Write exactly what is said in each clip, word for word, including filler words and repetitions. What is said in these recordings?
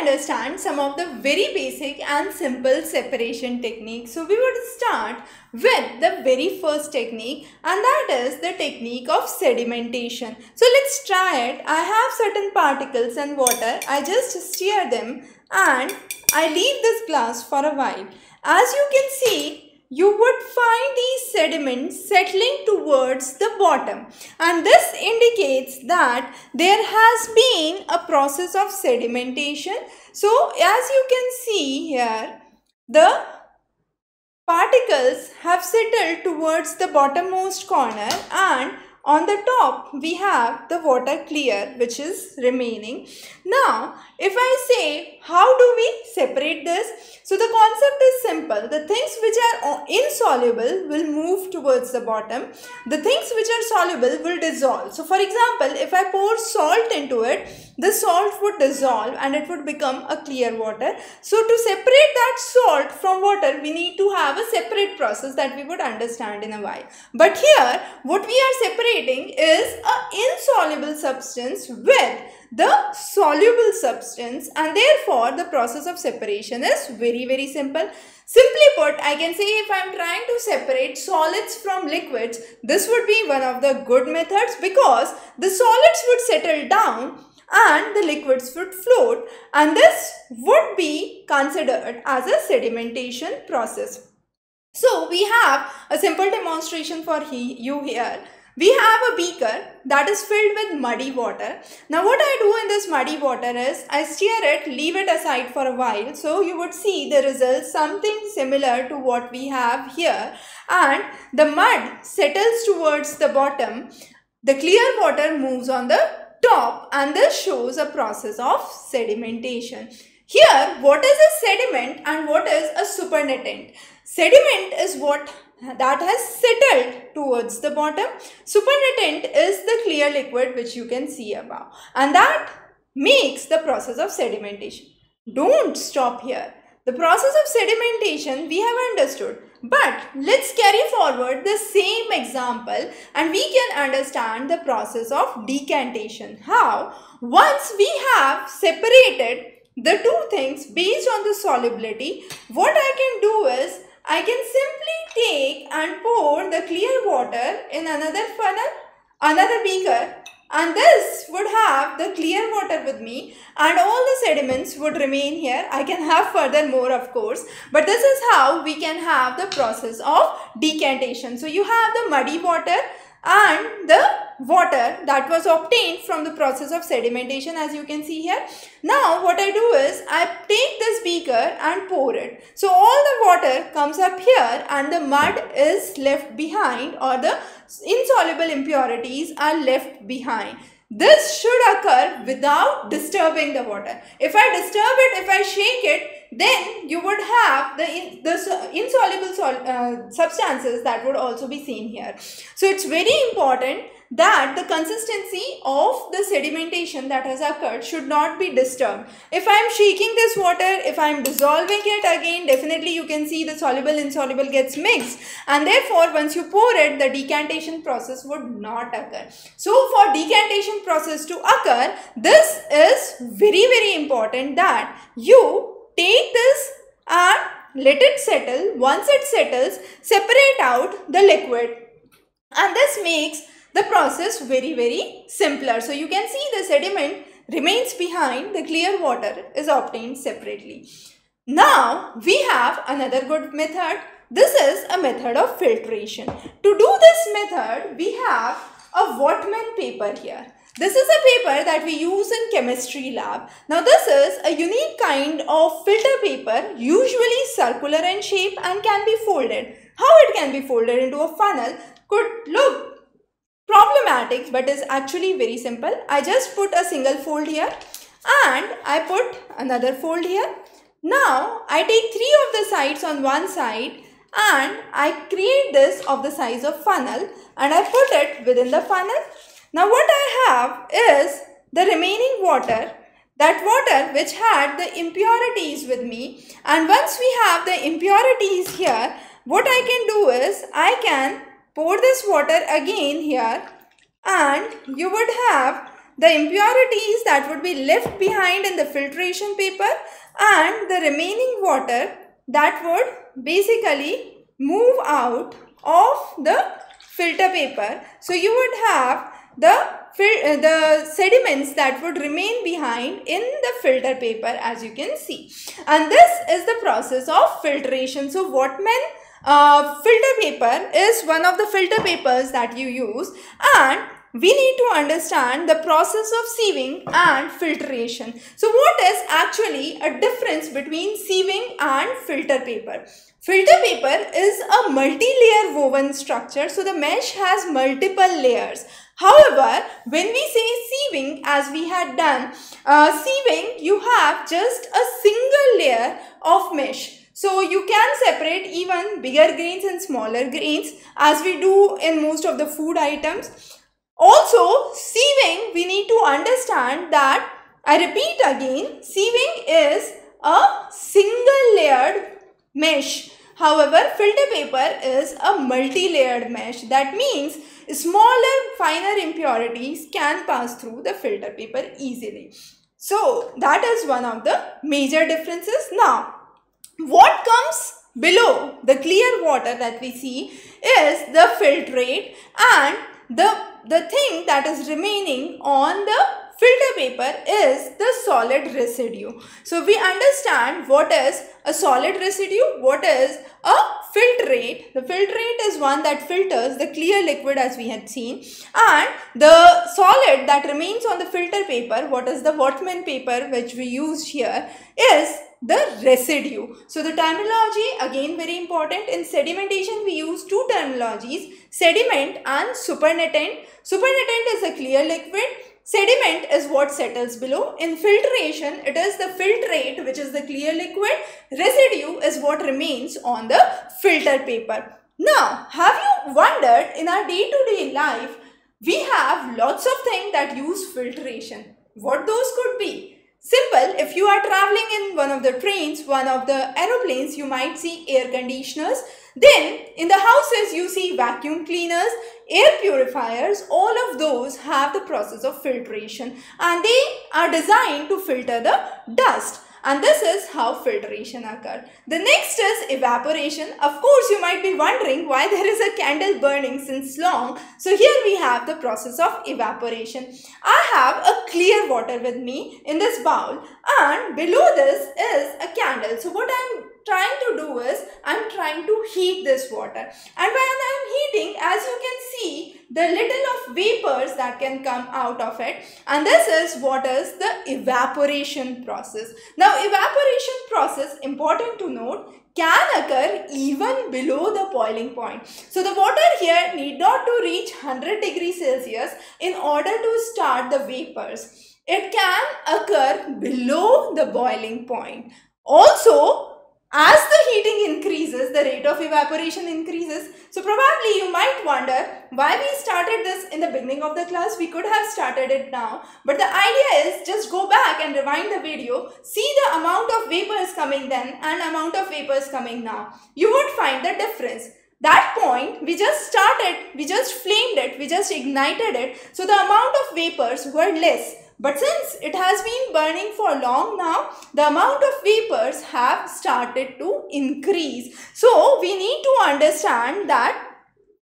understand some of the very basic and simple separation techniques. So we would start with the very first technique, and that is the technique of sedimentation. So let's try it. I have certain particles and water. I just stir them and I leave this glass for a while. As you can see, you would find these sediments settling towards the bottom, and this indicates that there has been a process of sedimentation. So as you can see here, the particles have settled towards the bottommost corner, and on the top we have the water clear which is remaining. Now if I say how do we separate this? So the concept is simple. The things which are insoluble will move towards the bottom. The things which are soluble will dissolve. So for example, if I pour salt into it, the salt would dissolve and it would become a clear water. So to separate that salt from water, we need to have a separate process that we would understand in a while. But here, what we are separating is an insoluble substance with the soluble substance, and therefore the process of separation is very very simple. Simply put, I can say if I am trying to separate solids from liquids, this would be one of the good methods, because the solids would settle down and the liquids would float, and this would be considered as a sedimentation process. So we have a simple demonstration for he, you here. We have a beaker that is filled with muddy water. Now what I do in this muddy water is I stir it, leave it aside for a while. So you would see the result something similar to what we have here, and the mud settles towards the bottom. The clear water moves on the top, and this shows a process of sedimentation. Here, what is a sediment and what is a supernatant? Sediment is what that has settled towards the bottom. Supernatant is the clear liquid which you can see above, and that makes the process of sedimentation. Don't stop here. The process of sedimentation we have understood, but let's carry forward the same example and we can understand the process of decantation. How? Once we have separated the two things based on the solubility, what I can do is I can simply take and pour the clear water in another funnel, another beaker, and this would have the clear water with me, and all the sediments would remain here. I can have further more, of course, but this is how we can have the process of decantation. So you have the muddy water and the water that was obtained from the process of sedimentation, as you can see here. Now what I do is I take this beaker and pour it. So all the water comes up here and the mud is left behind, or the insoluble impurities are left behind. This should occur without disturbing the water. If I disturb it, if I shake it, then you would have the, in, the insoluble sol, uh, substances that would also be seen here. So it's very important that the consistency of the sedimentation that has occurred should not be disturbed. If I am shaking this water, if I am dissolving it again, definitely you can see the soluble insoluble gets mixed, and therefore once you pour it, the decantation process would not occur. So for decantation process to occur, this is very very important that you take this and let it settle. Once it settles, separate out the liquid, and this makes the process very very simpler. So you can see the sediment remains behind, the clear water is obtained separately. Now we have another good method. This is a method of filtration. To do this method, we have a Whatman paper here. This is a paper that we use in chemistry lab. Now this is a unique kind of filter paper, usually circular in shape and can be folded. How it can be folded into a funnel could look problematic, but is actually very simple. I just put a single fold here and I put another fold here. Now I take three of the sides on one side and I create this of the size of funnel and I put it within the funnel. Now what I have is the remaining water, that water which had the impurities with me, and once we have the impurities here, what I can do is I can pour this water again here, and you would have the impurities that would be left behind in the filtration paper and the remaining water that would basically move out of the filter paper. So you would have the the sediments that would remain behind in the filter paper, as you can see. And this is the process of filtration. So Whatman uh, filter paper is one of the filter papers that you use, and we need to understand the process of sieving and filtration. So what is actually a difference between sieving and filter paper? Filter paper is a multi-layer woven structure, so the mesh has multiple layers. However, when we say sieving, as we had done, uh, sieving, you have just a single layer of mesh. So you can separate even bigger grains and smaller grains, as we do in most of the food items. Also, sieving, we need to understand that, I repeat again, sieving is a single layered mesh. However, filter paper is a multi-layered mesh. That means smaller, finer impurities can pass through the filter paper easily. So that is one of the major differences. Now, what comes below the clear water that we see is the filtrate, and the, the thing that is remaining on the filter paper is the solid residue. So we understand what is a solid residue, what is a filtrate. The filtrate is one that filters the clear liquid, as we had seen, and the solid that remains on the filter paper, what is the Whatman paper which we used here, is the residue. So the terminology, again, very important. In sedimentation, we use two terminologies, sediment and supernatant. Supernatant is a clear liquid. Sediment is what settles below. In filtration, it is the filtrate, which is the clear liquid. Residue is what remains on the filter paper. Now, have you wondered, in our day-to-day life, we have lots of things that use filtration. What those could be? Simple, if you are traveling in one of the trains, one of the aeroplanes, you might see air conditioners. Then, in the houses, you see vacuum cleaners, air purifiers. All of those have the process of filtration, and they are designed to filter the dust. And this is how filtration occurs. The next is evaporation. Of course, you might be wondering why there is a candle burning since long. So here we have the process of evaporation. I have a clear water with me in this bowl, and below this is a candle. So what I am trying to do is, I am trying to heat this water. And when I am heating, as you can see, the little of vapors that can come out of it, and this is what is the evaporation process. Now, evaporation process, important to note, can occur even below the boiling point. So the water here need not to reach one hundred degrees Celsius in order to start the vapors. It can occur below the boiling point. Also, as the heating increases, the rate of evaporation increases. So probably you might wonder why we started this in the beginning of the class. We could have started it now, but the idea is just go back and rewind the video, see the amount of vapors coming then and amount of vapors coming now. You would find the difference. That point, we just started, we just flamed it, we just ignited it. So the amount of vapors were less. But since it has been burning for long now, the amount of vapors have started to increase. So we need to understand that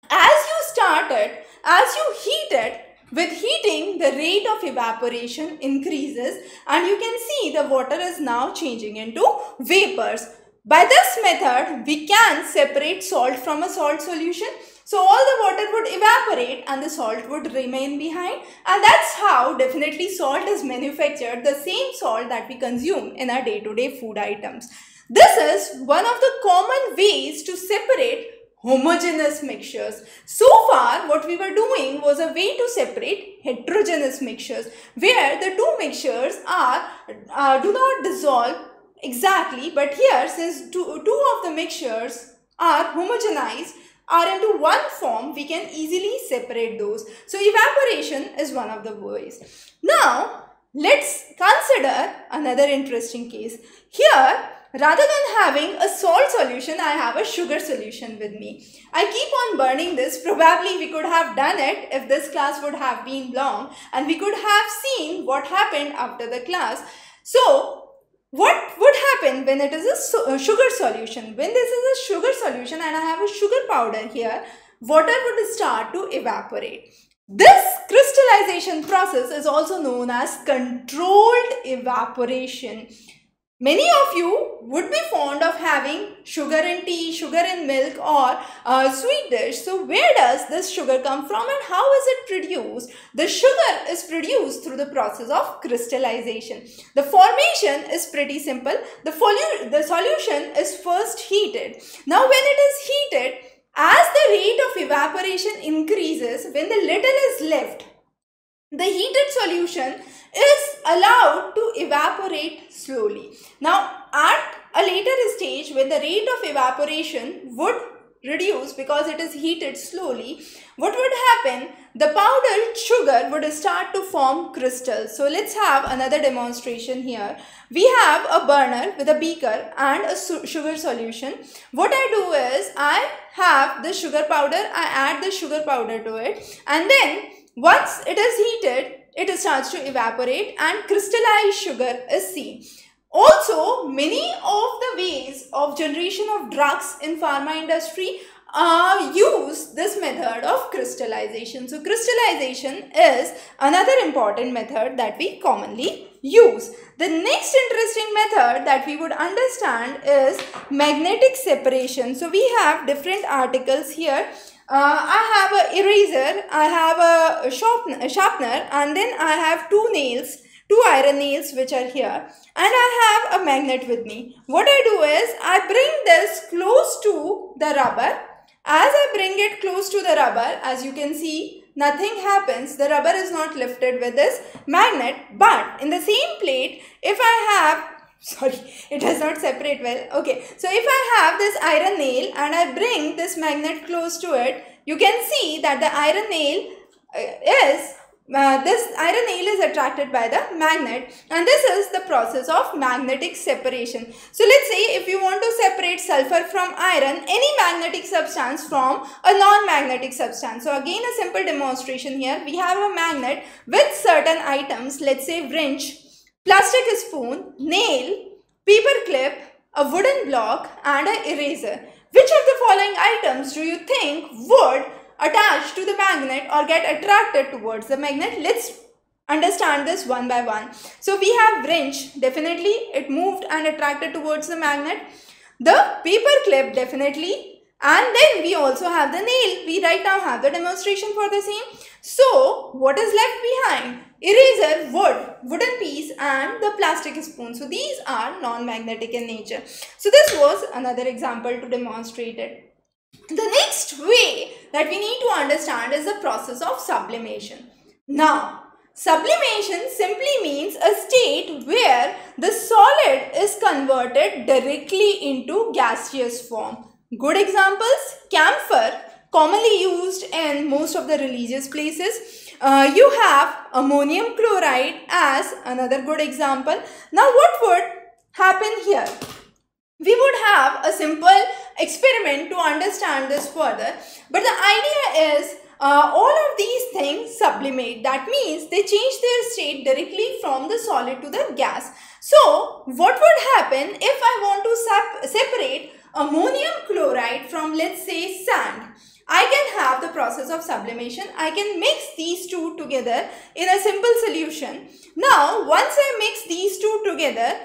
as you start it, as you heat it, with heating, the rate of evaporation increases, and you can see the water is now changing into vapors. By this method, we can separate salt from a salt solution. So all the water would evaporate and the salt would remain behind, and that's how definitely salt is manufactured, the same salt that we consume in our day-to-day food items. This is one of the common ways to separate homogeneous mixtures. So far, what we were doing was a way to separate heterogeneous mixtures, where the two mixtures are uh, do not dissolve exactly, but here since two, two of the mixtures are homogenized, are into one form, we can easily separate those. So evaporation is one of the ways. Now, let's consider another interesting case. Here, rather than having a salt solution, I have a sugar solution with me. I keep on burning this. Probably we could have done it if this class would have been long, and we could have seen what happened after the class. So what would happen when it is a, so a sugar solution? When this is a sugar solution and I have a sugar powder here, water would start to evaporate. This crystallization process is also known as controlled evaporation. Many of you would be fond of having sugar in tea, sugar in milk, or a sweet dish. So where does this sugar come from and how is it produced? The sugar is produced through the process of crystallization. The formation is pretty simple. The, the solution is first heated. Now when it is heated, as the rate of evaporation increases, when the little is left, the heated solution is allowed to evaporate slowly. Now at a later stage, when the rate of evaporation would reduce because it is heated slowly, what would happen? The powdered sugar would start to form crystals. So let's have another demonstration here. We have a burner with a beaker and a sugar solution. What I do is I have the sugar powder, I add the sugar powder to it, and then once it is heated, it starts to evaporate and crystallized sugar is seen. Also, many of the ways of generation of drugs in pharma industry uh, use this method of crystallization. So, crystallization is another important method that we commonly use. The next interesting method that we would understand is magnetic separation. So, we have different articles here. Uh, I have an eraser, I have a sharpener, sharpener, and then I have two nails, two iron nails which are here, and I have a magnet with me. What I do is, I bring this close to the rubber. As I bring it close to the rubber, as you can see, nothing happens. The rubber is not lifted with this magnet, but in the same plate, if I have Sorry, it does not separate well. Okay, so if I have this iron nail and I bring this magnet close to it, you can see that the iron nail is, uh, this iron nail is attracted by the magnet, and this is the process of magnetic separation. So let's say if you want to separate sulfur from iron, any magnetic substance from a non-magnetic substance. So again, a simple demonstration here. We have a magnet with certain items, let's say wrench, plastic spoon, nail, paper clip, a wooden block and an eraser. Which of the following items do you think would attach to the magnet or get attracted towards the magnet? Let's understand this one by one. So we have wrench, definitely it moved and attracted towards the magnet. The paper clip, definitely. And then we also have the nail. We right now have the demonstration for the same. So what is left behind? Eraser, wood, wooden piece and the plastic spoon. So these are non-magnetic in nature. So this was another example to demonstrate it. The next way that we need to understand is the process of sublimation. Now, sublimation simply means a state where the solid is converted directly into gaseous form. Good examples, camphor, commonly used in most of the religious places. Uh, you have ammonium chloride as another good example. Now what would happen here? We would have a simple experiment to understand this further. But the idea is uh, all of these things sublimate. That means they change their state directly from the solid to the gas. So what would happen if I want to separate ammonium chloride from, let's say, sand? I can have the process of sublimation. I can mix these two together in a simple solution. Now, once I mix these two together,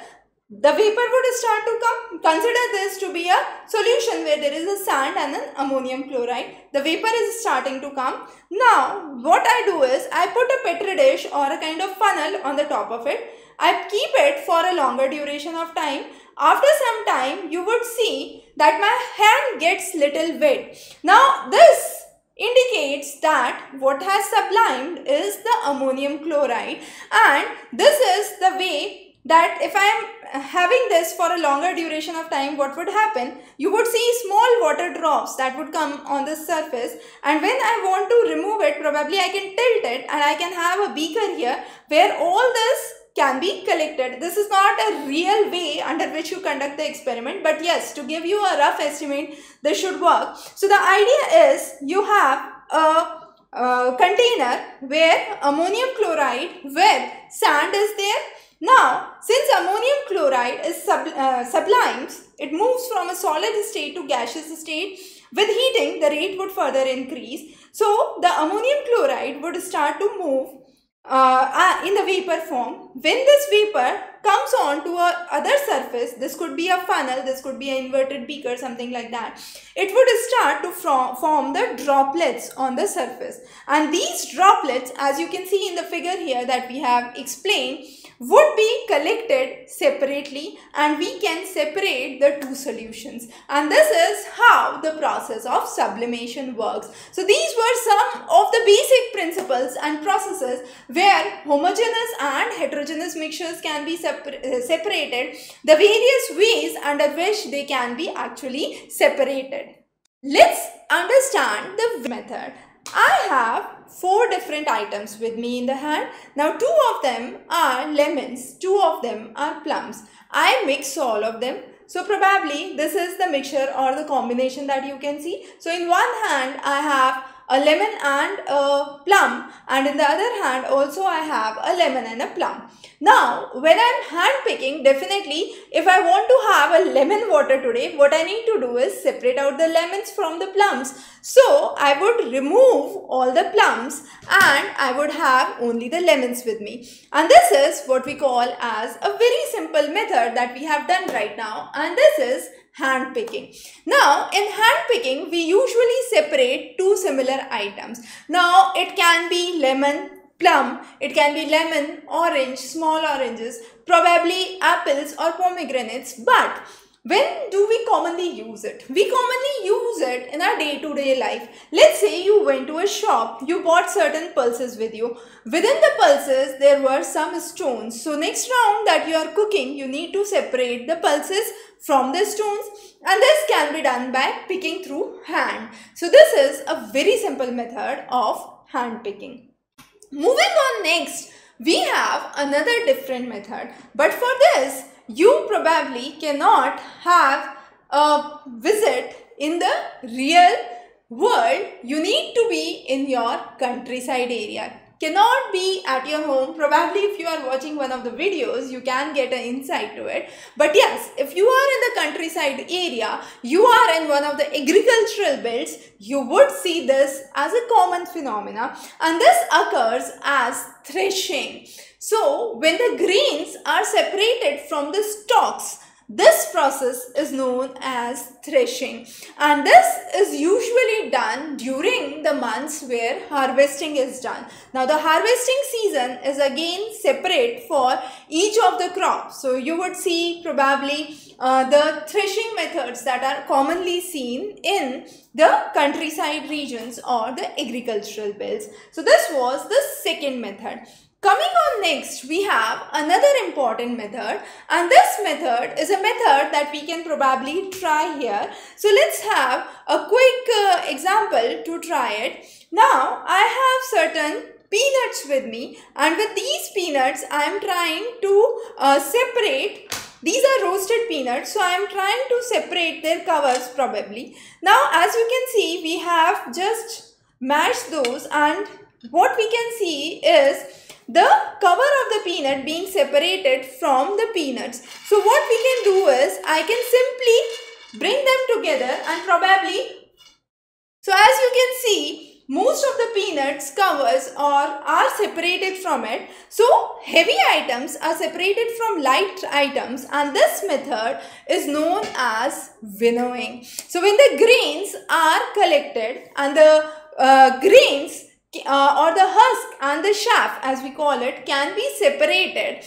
the vapor would start to come. Consider this to be a solution where there is a sand and an ammonium chloride. The vapor is starting to come. Now, what I do is, I put a petri dish or a kind of funnel on the top of it. I keep it for a longer duration of time. After some time, you would see that my hand gets little wet. Now, this indicates that what has sublimed is the ammonium chloride, and this is the way that if I am having this for a longer duration of time, what would happen? You would see small water drops that would come on the surface, and when I want to remove it, probably I can tilt it and I can have a beaker here where all this can be collected. This is not a real way under which you conduct the experiment, but yes, to give you a rough estimate, this should work. So the idea is you have a uh, container where ammonium chloride with sand is there. Now, since ammonium chloride is sub, uh, sublimes, it moves from a solid state to gaseous state. With heating, the rate would further increase. So, the ammonium chloride would start to move uh, in the vapor form. When this vapor comes on to a other surface, this could be a funnel, this could be an inverted beaker, something like that. It would start to form, form the droplets on the surface. And these droplets, as you can see in the figure here that we have explained, would be collected separately, and we can separate the two solutions, and this is how the process of sublimation works. So these were some of the basic principles and processes where homogeneous and heterogeneous mixtures can be separ- separated, the various ways under which they can be actually separated. Let's understand the method. I have four different items with me in the hand. Now two of them are lemons, two of them are plums. I mix all of them. So probably this is the mixture or the combination that you can see. So in one hand I have a lemon and a plum, and in the other hand also I have a lemon and a plum. Now when I'm hand picking, definitely if I want to have a lemon water today, what I need to do is separate out the lemons from the plums. So I would remove all the plums and I would have only the lemons with me. And this is what we call as a very simple method that we have done right now, and this is hand picking. Now in hand picking we usually separate two similar items. Now it can be lemon, plum, it can be lemon, orange, small oranges, probably apples or pomegranates. But when do we commonly use it? We commonly use it in our day-to-day life. Let's say you went to a shop, you bought certain pulses with you. Within the pulses, there were some stones. So next round that you are cooking, you need to separate the pulses from the stones, and this can be done by picking through hand. So this is a very simple method of hand picking. Moving on next, we have another different method, but for this, you probably cannot have a visit in the real world. You need to be in your countryside area. Cannot be at your home. Probably if you are watching one of the videos, you can get an insight to it. But yes, if you are in the countryside area, you are in one of the agricultural belts, you would see this as a common phenomena, and this occurs as threshing. So when the grains are separated from the stalks, this process is known as threshing, and this is usually done during the months where harvesting is done. Now the harvesting season is again separate for each of the crops. So you would see probably uh, the threshing methods that are commonly seen in the countryside regions or the agricultural belts. So this was the second method. Coming on next, we have another important method, and this method is a method that we can probably try here. So let's have a quick uh, example to try it. Now I have certain peanuts with me, and with these peanuts I am trying to uh, separate. These are roasted peanuts, so I am trying to separate their covers probably. Now as you can see, we have just mashed those, and what we can see is the cover of the peanut being separated from the peanuts. So what we can do is I can simply bring them together, and probably, so as you can see, most of the peanuts covers or are separated from it. So heavy items are separated from light items, and this method is known as winnowing. So when the grains are collected, and the uh, grains Uh, or the husk and the chaff, as we call it, can be separated.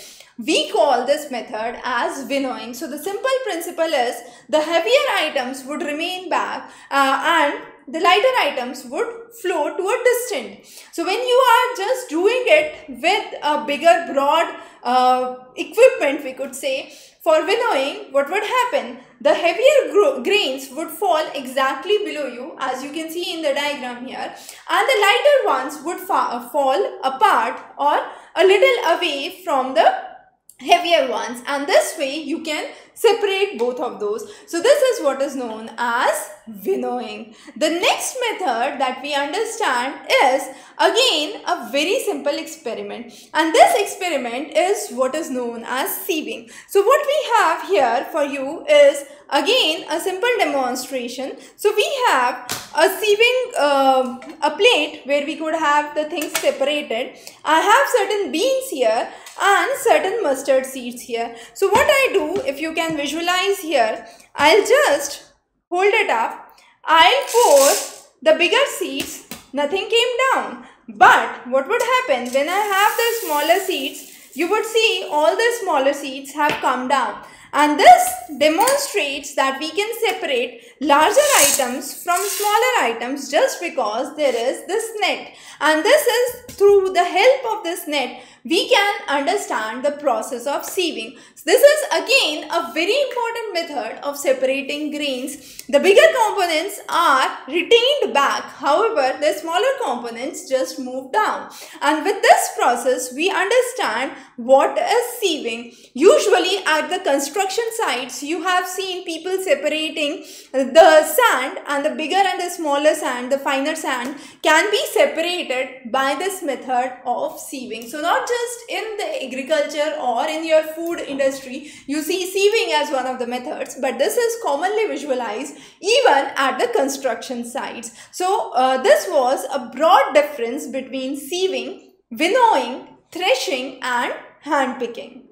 We call this method as winnowing. So the simple principle is the heavier items would remain back uh, and the lighter items would flow to a distant. So when you are just doing it with a bigger broad uh, equipment, we could say, for winnowing, what would happen? The heavier grains would fall exactly below you, as you can see in the diagram here, and the lighter ones would fa fall apart or a little away from the heavier ones, and this way you can separate both of those. So this is what is known as winnowing. The next method that we understand is again a very simple experiment, and this experiment is what is known as sieving. So what we have here for you is again a simple demonstration. So we have a sieving uh, a plate where we could have the things separated. I have certain beans here and certain mustard seeds here. So what I do, if you can visualize here, I'll just hold it up, I'll pour the bigger seeds, nothing came down. But what would happen when I have the smaller seeds, you would see all the smaller seeds have come down. And this demonstrates that we can separate larger items from smaller items just because there is this net. And this is through the help of this net, we can understand the process of sieving. So this is again a very important method of separating grains. The bigger components are retained back. However, the smaller components just move down. And with this process, we understand what is sieving. Usually at the construction sites, you have seen people separating the sand, and the bigger and the smaller sand, the finer sand can be separated by this method of sieving. So not just in the agriculture or in your food industry, you see sieving as one of the methods, but this is commonly visualized even at the construction sites. So uh, this was a broad difference between sieving, winnowing, threshing and hand picking.